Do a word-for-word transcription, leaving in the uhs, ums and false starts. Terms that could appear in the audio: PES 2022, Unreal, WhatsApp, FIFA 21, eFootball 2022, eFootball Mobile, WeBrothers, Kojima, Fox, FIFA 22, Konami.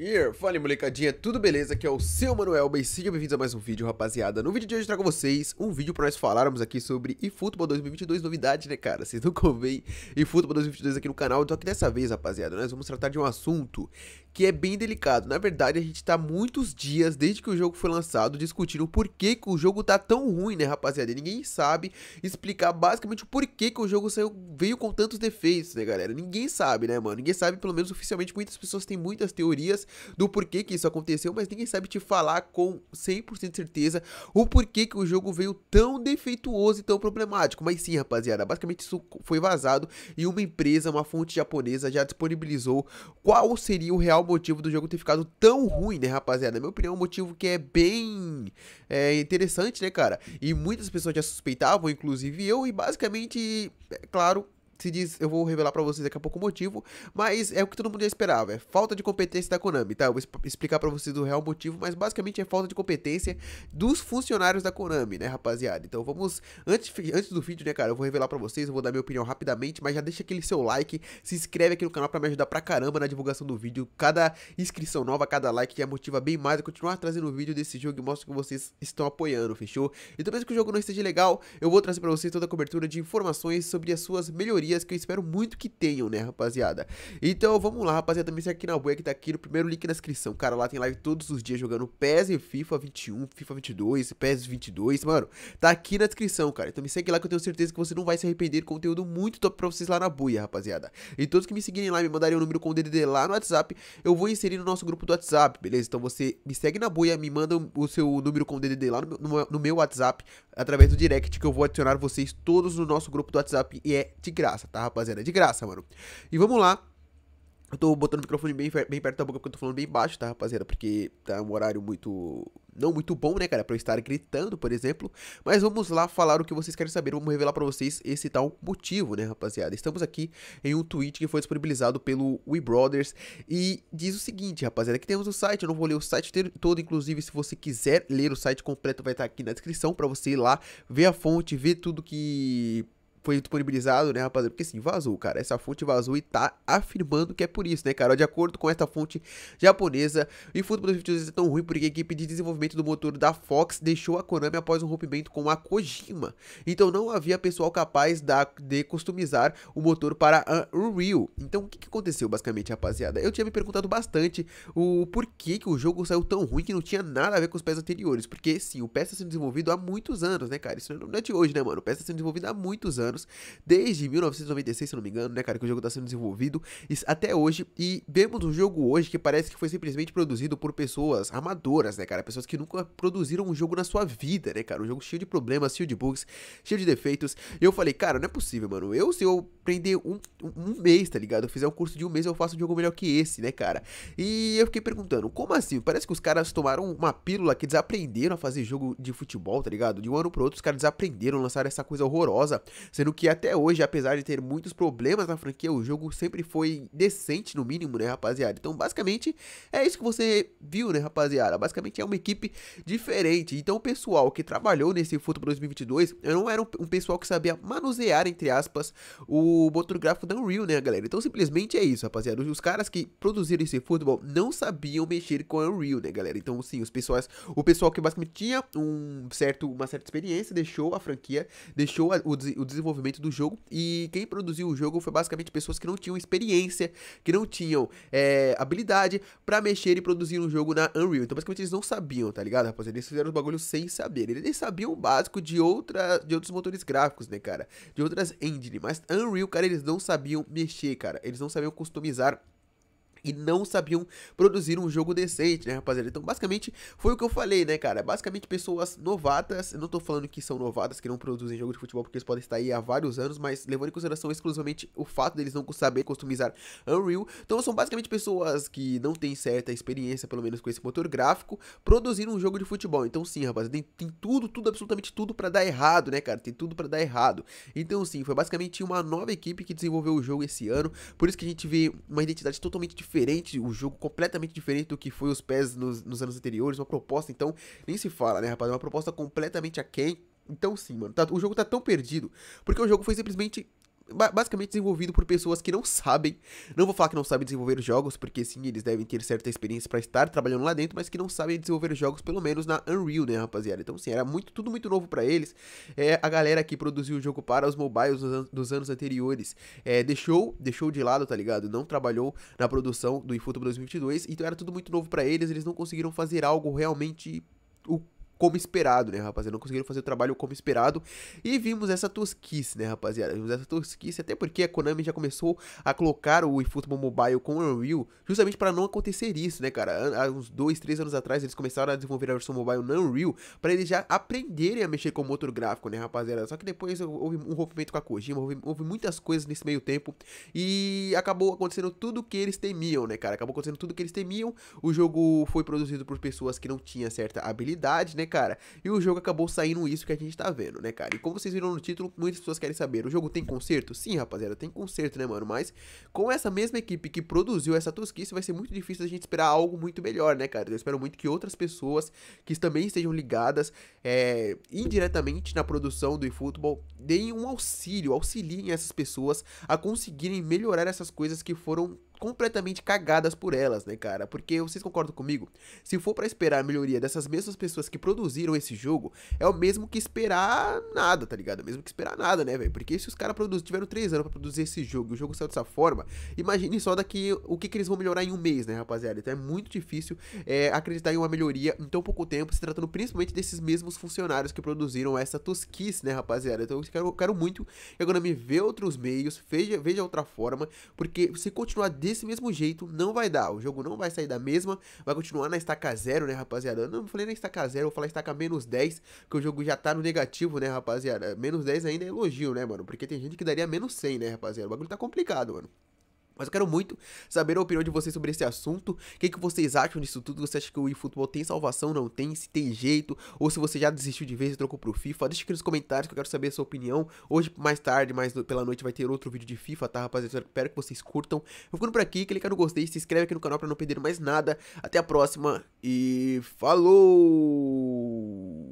E fala, molecadinha, tudo beleza? Aqui é o seu Manuel, bem, sejam bem-vindos a mais um vídeo, rapaziada. No vídeo de hoje eu trago vocês um vídeo pra nós falarmos aqui sobre eFootball dois mil e vinte e dois, novidade, né, cara? Vocês nunca ouvem eFootball dois mil e vinte e dois aqui no canal, então aqui dessa vez, rapaziada, nós vamos tratar de um assunto que é bem delicado. Na verdade, a gente tá muitos dias, desde que o jogo foi lançado, discutindo o porquê que o jogo tá tão ruim, né, rapaziada? E ninguém sabe explicar basicamente o porquê que o jogo saiu, veio com tantos defeitos, né, galera? Ninguém sabe, né, mano? Ninguém sabe, pelo menos oficialmente, muitas pessoas têm muitas teorias do porquê que isso aconteceu, mas ninguém sabe te falar com cem por cento de certeza o porquê que o jogo veio tão defeituoso e tão problemático. Mas sim, rapaziada, basicamente isso foi vazado e uma empresa, uma fonte japonesa já disponibilizou qual seria o real motivo do jogo ter ficado tão ruim, né, rapaziada? Na minha opinião, um motivo que é bem é, interessante, né, cara? E muitas pessoas já suspeitavam, inclusive eu, e basicamente, é claro, se diz, eu vou revelar pra vocês daqui a pouco o motivo, mas é o que todo mundo já esperava, é falta de competência da Konami, tá? Eu vou explicar pra vocês o real motivo, mas basicamente é falta de competência dos funcionários da Konami, né, rapaziada? Então vamos, antes, antes do vídeo, né, cara, eu vou revelar pra vocês, eu vou dar minha opinião rapidamente, mas já deixa aquele seu like, se inscreve aqui no canal pra me ajudar pra caramba na divulgação do vídeo, cada inscrição nova, cada like já motiva bem mais a continuar trazendo o vídeo desse jogo e mostra que vocês estão apoiando, fechou? E talvez que o jogo não esteja legal, eu vou trazer pra vocês toda a cobertura de informações sobre as suas melhorias, que eu espero muito que tenham, né, rapaziada? Então vamos lá, rapaziada, me segue aqui na boia que tá aqui no primeiro link na descrição, cara, lá tem live todos os dias jogando P E S e FIFA vinte e um, FIFA vinte e dois, PES vinte e dois, mano, tá aqui na descrição, cara, então me segue lá que eu tenho certeza que você não vai se arrepender, conteúdo muito top pra vocês lá na boia, rapaziada. E todos que me seguirem lá, me mandarem o um número com o D D D lá no WhatsApp, eu vou inserir no nosso grupo do WhatsApp, beleza? Então você me segue na boia, me manda o seu número com o D D D lá no meu, no meu WhatsApp, através do direct, que eu vou adicionar vocês todos no nosso grupo do WhatsApp, e é de graça, tá, rapaziada? De graça, mano. E vamos lá. Eu tô botando o microfone bem, bem perto da boca porque eu tô falando bem baixo, tá, rapaziada? Porque tá um horário muito... não muito bom, né, cara, pra eu estar gritando, por exemplo. Mas vamos lá falar o que vocês querem saber. Vamos revelar pra vocês esse tal motivo, né, rapaziada? Estamos aqui em um tweet que foi disponibilizado pelo WeBrothers e diz o seguinte, rapaziada, que temos o site. Eu não vou ler o site todo, inclusive, se você quiser ler o site completo, vai estar aqui na descrição pra você ir lá, ver a fonte, ver tudo que... foi disponibilizado, né, rapaziada? Porque sim, vazou, cara. Essa fonte vazou e tá afirmando que é por isso, né, cara? De acordo com essa fonte japonesa, o eFootball dois mil e vinte e dois é tão ruim porque a equipe de desenvolvimento do motor da Fox deixou a Konami após um rompimento com a Kojima. Então não havia pessoal capaz da, de customizar o motor para a Unreal. Então o que, que aconteceu, basicamente, rapaziada? Eu tinha me perguntado bastante o porquê que o jogo saiu tão ruim que não tinha nada a ver com os P E S anteriores. Porque, sim, o P E S está sendo desenvolvido há muitos anos, né, cara? Isso não é de hoje, né, mano? O P E S está sendo desenvolvido há muitos anos. Anos, desde mil novecentos e noventa e seis, se não me engano, né, cara, que o jogo tá sendo desenvolvido até hoje, e vemos um jogo hoje que parece que foi simplesmente produzido por pessoas amadoras, né, cara, pessoas que nunca produziram um jogo na sua vida, né, cara, um jogo cheio de problemas, cheio de bugs, cheio de defeitos, e eu falei, cara, não é possível, mano, eu, se eu aprender um, um, um mês, tá ligado, eu fizer um curso de um mês, eu faço um jogo melhor que esse, né, cara, e eu fiquei perguntando, como assim, parece que os caras tomaram uma pílula que desaprenderam a fazer jogo de futebol, tá ligado, de um ano pro outro, os caras desaprenderam, lançaram essa coisa horrorosa, sendo que até hoje, apesar de ter muitos problemas na franquia, o jogo sempre foi decente no mínimo, né, rapaziada? Então, basicamente, é isso que você viu, né, rapaziada? Basicamente, é uma equipe diferente. Então, o pessoal que trabalhou nesse eFootball dois mil e vinte e dois, não era um, um pessoal que sabia manusear, entre aspas, o motor gráfico da Unreal, né, galera? Então, simplesmente é isso, rapaziada. Os caras que produziram esse eFootball não sabiam mexer com a Unreal, né, galera? Então, sim, os pessoas, o pessoal que basicamente tinha um certo, uma certa experiência, deixou a franquia, deixou a, o, o desenvolvimento desenvolvimento do jogo, e quem produziu o jogo foi basicamente pessoas que não tinham experiência, que não tinham é, habilidade pra mexer e produzir um jogo na Unreal. Então basicamente eles não sabiam, tá ligado, rapaziada? Eles fizeram os bagulhos sem saber, eles sabiam o básico de, outra, de outros motores gráficos, né, cara, de outras engine, mas Unreal, cara, eles não sabiam mexer, cara, eles não sabiam customizar e não sabiam produzir um jogo decente, né, rapaziada? Então, basicamente, foi o que eu falei, né, cara? Basicamente, pessoas novatas, eu não tô falando que são novatas, que não produzem jogo de futebol, porque eles podem estar aí há vários anos, mas levando em consideração exclusivamente o fato deles não saber customizar Unreal, então são basicamente pessoas que não têm certa experiência, pelo menos com esse motor gráfico, produzindo um jogo de futebol. Então, sim, rapaziada, tem, tem tudo, tudo, absolutamente tudo pra dar errado, né, cara? Tem tudo pra dar errado. Então, sim, foi basicamente uma nova equipe que desenvolveu o jogo esse ano, por isso que a gente vê uma identidade totalmente diferente. Diferente, o jogo completamente diferente do que foi os P E S nos, nos anos anteriores, uma proposta, então, nem se fala, né, rapaz, uma proposta completamente aquém, então sim, mano, tá, o jogo tá tão perdido, porque o jogo foi simplesmente basicamente desenvolvido por pessoas que não sabem, não vou falar que não sabem desenvolver jogos, porque sim, eles devem ter certa experiência pra estar trabalhando lá dentro, mas que não sabem desenvolver jogos, pelo menos na Unreal, né, rapaziada? Então sim, era muito, tudo muito novo pra eles. É, a galera que produziu o jogo para os mobiles dos, an dos anos anteriores é, deixou, deixou de lado, tá ligado? Não trabalhou na produção do eFootball dois mil e vinte e dois, então era tudo muito novo pra eles, eles não conseguiram fazer algo realmente... O como esperado, né, rapaziada? Não conseguiram fazer o trabalho como esperado. E vimos essa tosquice, né, rapaziada? Vimos essa tosquice, até porque a Konami já começou a colocar o eFootball Mobile com o Unreal, justamente para não acontecer isso, né, cara? Há uns dois, três anos atrás, eles começaram a desenvolver a versão mobile no Unreal, para eles já aprenderem a mexer com o motor gráfico, né, rapaziada? Só que depois houve um rompimento com a Kojima, houve, houve muitas coisas nesse meio tempo, e acabou acontecendo tudo que eles temiam, né, cara? Acabou acontecendo tudo que eles temiam. O jogo foi produzido por pessoas que não tinham certa habilidade, né, cara? E o jogo acabou saindo isso que a gente tá vendo, né, cara? E como vocês viram no título, muitas pessoas querem saber, o jogo tem conserto? Sim, rapaziada, tem conserto, né, mano? Mas com essa mesma equipe que produziu essa tosquice, vai ser muito difícil a gente esperar algo muito melhor, né, cara? Eu espero muito que outras pessoas que também estejam ligadas é, indiretamente na produção do eFootball, deem um auxílio, auxiliem essas pessoas a conseguirem melhorar essas coisas que foram completamente cagadas por elas, né, cara? Porque vocês concordam comigo? Se for pra esperar a melhoria dessas mesmas pessoas que produziram esse jogo, é o mesmo que esperar nada, tá ligado? É o mesmo que esperar nada, né, velho? Porque se os caras tiveram três anos pra produzir esse jogo e o jogo saiu dessa forma, imagine só daqui o que, que eles vão melhorar em um mês, né, rapaziada? Então é muito difícil é, acreditar em uma melhoria em tão pouco tempo, se tratando principalmente desses mesmos funcionários que produziram essa tosquice, né, rapaziada? Então eu quero, quero muito que a Konami veja outros meios, veja, veja outra forma, porque se continuar desse mesmo jeito, não vai dar, o jogo não vai sair da mesma, vai continuar na estaca zero, né, rapaziada? Eu não falei na estaca zero, eu vou falar estaca menos dez, porque o jogo já tá no negativo, né, rapaziada? Menos dez ainda é elogio, né, mano? Porque tem gente que daria menos cem, né, rapaziada? O bagulho tá complicado, mano. Mas eu quero muito saber a opinião de vocês sobre esse assunto. O que, que vocês acham disso tudo? Você acha que o eFootball tem salvação, não tem? Se tem jeito? Ou se você já desistiu de vez e trocou pro FIFA? Deixa aqui nos comentários que eu quero saber a sua opinião. Hoje, mais tarde, mais pela noite, vai ter outro vídeo de FIFA, tá, rapaziada? Eu espero que vocês curtam. Eu ficando por aqui, clica no gostei, se inscreve aqui no canal pra não perder mais nada. Até a próxima e falou!